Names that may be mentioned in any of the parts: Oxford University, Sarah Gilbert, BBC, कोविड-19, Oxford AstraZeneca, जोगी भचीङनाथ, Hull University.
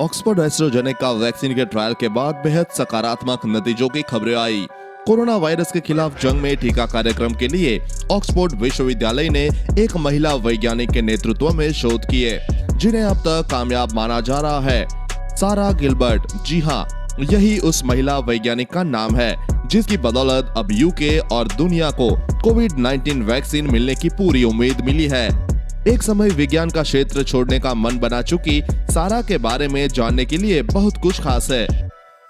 Oxford AstraZeneca vaccine के trial के बाद बेहद सकारात्मक नतीजों की खबरें आई। कोरोना वायरस के खिलाफ जंग में टीका कार्यक्रम के लिए ऑक्सफोर्ड विश्वविद्यालय ने एक महिला वैज्ञानिक के नेतृत्व में शोध किए, जिन्हें अब तक कामयाब माना जा रहा है। सारा गिलबर्ट, जी हाँ, यही उस महिला वैज्ञानिक का नाम है जिसकी बदौलत अब यूके और दुनिया को कोविड-19 वैक्सीन मिलने की पूरी उम्मीद मिली है। एक समय विज्ञान का क्षेत्र छोड़ने का मन बना चुकी सारा के बारे में जानने के लिए बहुत कुछ खास है।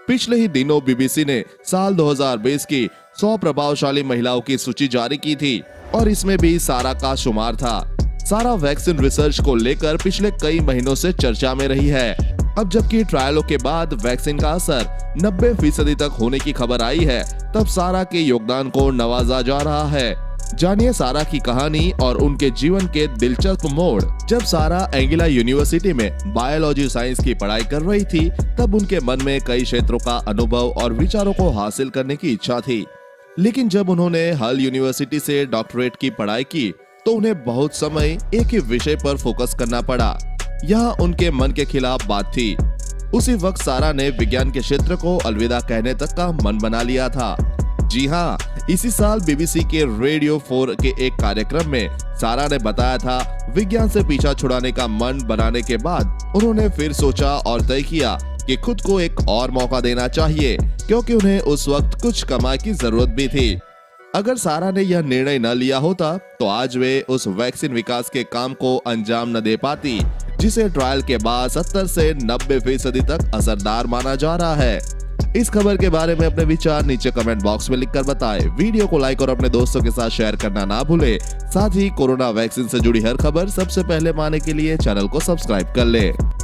पिछले ही दिनों बीबीसी ने साल 2020 की 100 प्रभावशाली महिलाओं की सूची जारी की थी और इसमें भी सारा का शुमार था। सारा वैक्सीन रिसर्च को लेकर पिछले कई महीनों से चर्चा में रही है। अब जबकि ट्रायलों के बाद वैक्सीन का असर 90% तक होने की खबर आई है, तब सारा के योगदान को नवाजा जा रहा है। जानिए सारा की कहानी और उनके जीवन के दिलचस्प मोड़। जब सारा एंगेला यूनिवर्सिटी में बायोलॉजी साइंस की पढ़ाई कर रही थी, तब उनके मन में कई क्षेत्रों का अनुभव और विचारों को हासिल करने की इच्छा थी। लेकिन जब उन्होंने हल यूनिवर्सिटी से डॉक्टरेट की पढ़ाई की तो उन्हें बहुत समय एक ही विषय पर फोकस करना पड़ा। यह उनके मन के खिलाफ बात थी। उसी वक्त सारा ने विज्ञान के क्षेत्र को अलविदा कहने तक का मन बना लिया था। जी हाँ, इसी साल बीबीसी के रेडियो 4 के एक कार्यक्रम में सारा ने बताया था, विज्ञान से पीछा छुड़ाने का मन बनाने के बाद उन्होंने फिर सोचा और तय किया कि खुद को एक और मौका देना चाहिए, क्योंकि उन्हें उस वक्त कुछ कमाई की जरूरत भी थी। अगर सारा ने यह निर्णय न लिया होता तो आज वे उस वैक्सीन विकास के काम को अंजाम न दे पाती, जिसे ट्रायल के बाद 70 से 90% तक असरदार माना जा रहा है। इस खबर के बारे में अपने विचार नीचे कमेंट बॉक्स में लिखकर बताएं। वीडियो को लाइक और अपने दोस्तों के साथ शेयर करना ना भूलें। साथ ही कोरोना वैक्सीन से जुड़ी हर खबर सबसे पहले पाने के लिए चैनल को सब्सक्राइब कर लें।